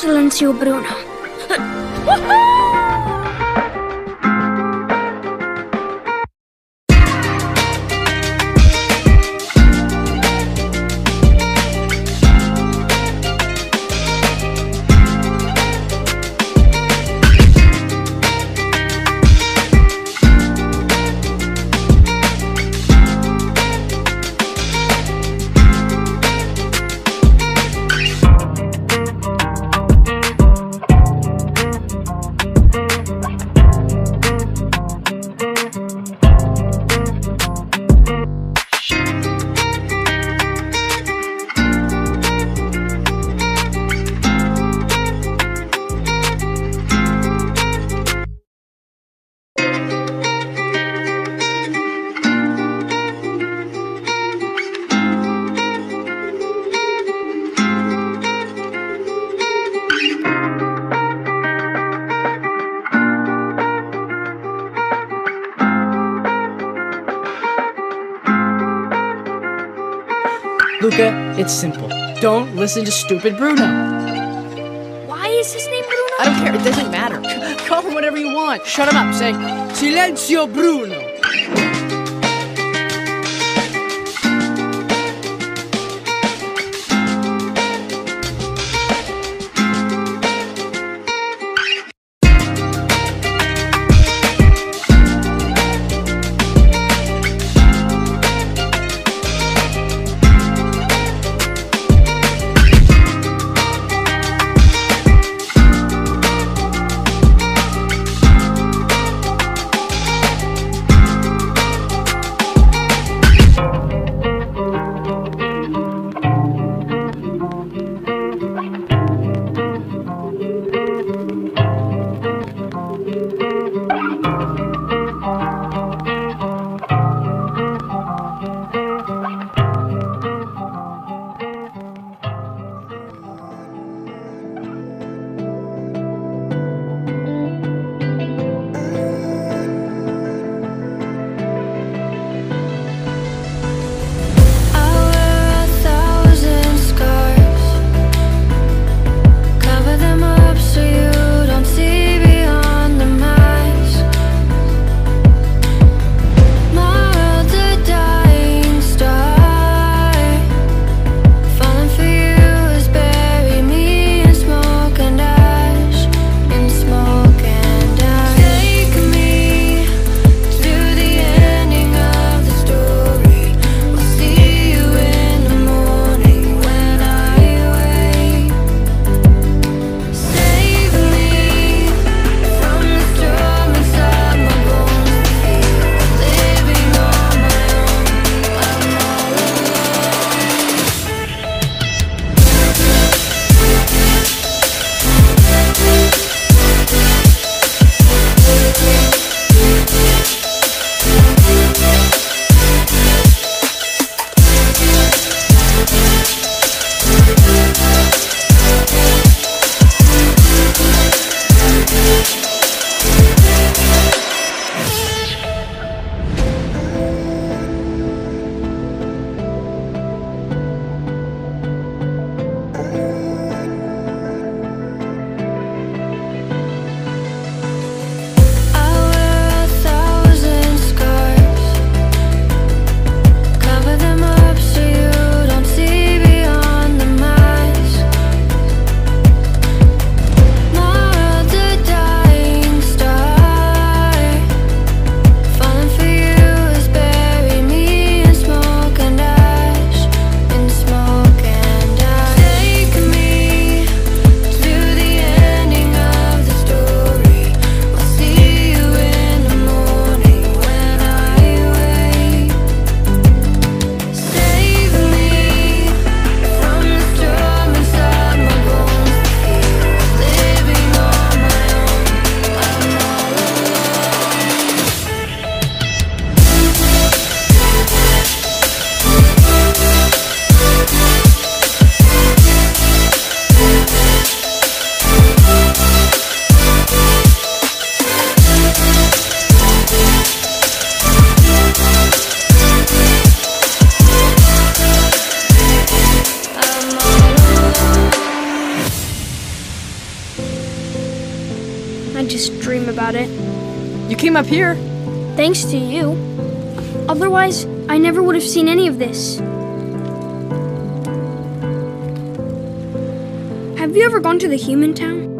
Silenzio Bruno. Luca, it's simple. Don't listen to stupid Bruno. Why is his name Bruno? I don't care, it doesn't matter. Call him whatever you want. Shut him up, say, Silenzio Bruno. I just dream about it. You came up here. Thanks to you. Otherwise, I never would have seen any of this. Have you ever gone to the human town?